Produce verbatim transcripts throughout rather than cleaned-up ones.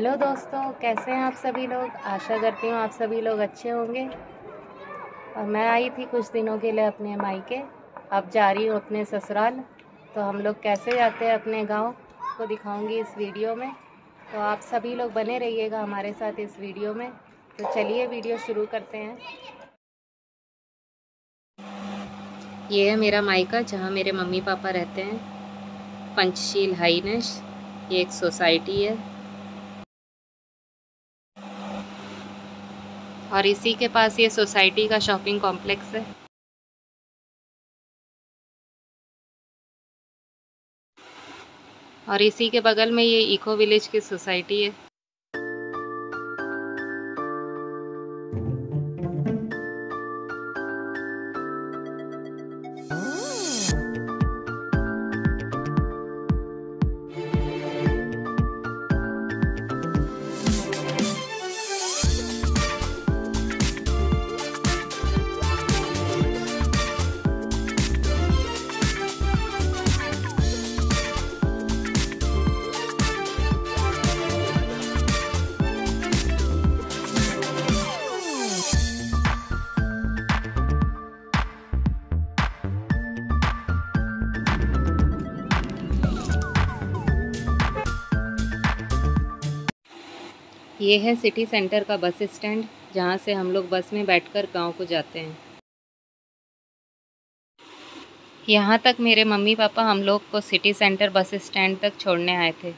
Hello दोस्तों, कैसे हैं आप सभी लोग। आशा करती हूँ आप सभी लोग अच्छे होंगे। और मैं आई थी कुछ दिनों के लिए अपने मायके, अब जा रही हूँ अपने ससुराल। तो हम लोग कैसे जाते हैं अपने गांव को दिखाऊंगी इस वीडियो में। तो आप सभी लोग बने रहिएगा हमारे साथ इस वीडियो में। तो चलिए वीडियो शुरू करते हैं। ये है मेरा मायका, जहाँ मेरे मम्मी पापा रहते हैं, पंचशील हाइनेस। ये एक सोसाइटी है और इसी के पास ये सोसाइटी का शॉपिंग कॉम्प्लेक्स है। और इसी के बगल में ये इको विलेज की सोसाइटी है। ये है सिटी सेंटर का बस स्टैंड, जहाँ से हम लोग बस में बैठकर गांव को जाते हैं। यहाँ तक मेरे मम्मी पापा हम लोग को सिटी सेंटर बस स्टैंड तक छोड़ने आए थे।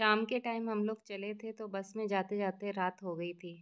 शाम के टाइम हम लोग चले थे, तो बस में जाते जाते रात हो गई थी।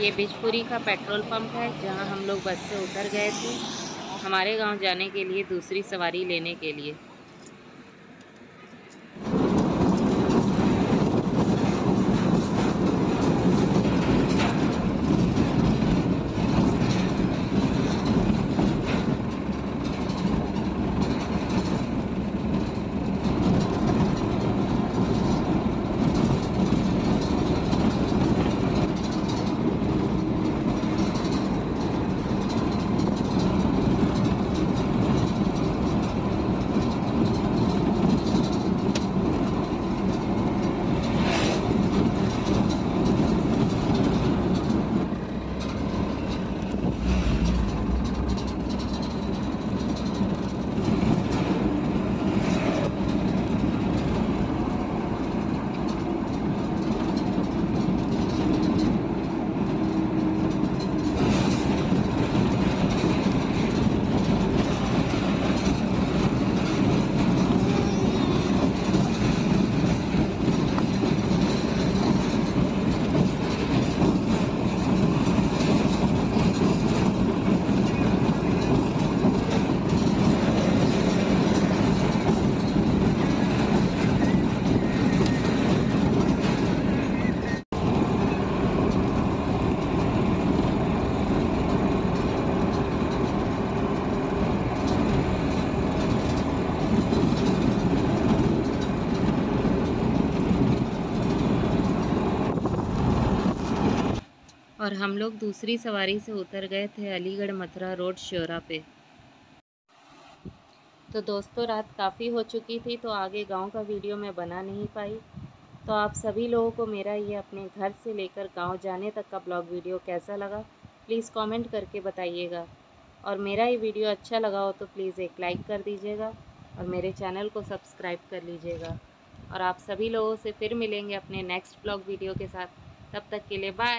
ये बिजपुरी का पेट्रोल पंप है जहां हम लोग बस से उतर गए थे हमारे गांव जाने के लिए दूसरी सवारी लेने के लिए। और हम लोग दूसरी सवारी से उतर गए थे अलीगढ़ मथुरा रोड श्योरा पे। तो दोस्तों रात काफ़ी हो चुकी थी तो आगे गांव का वीडियो मैं बना नहीं पाई। तो आप सभी लोगों को मेरा ये अपने घर से लेकर गांव जाने तक का ब्लॉग वीडियो कैसा लगा प्लीज़ कमेंट करके बताइएगा। और मेरा ये वीडियो अच्छा लगा हो तो प्लीज़ एक लाइक कर दीजिएगा। और मेरे चैनल को सब्सक्राइब कर लीजिएगा। और आप सभी लोगों से फिर मिलेंगे अपने नेक्स्ट ब्लॉग वीडियो के साथ। तब तक के लिए बाय।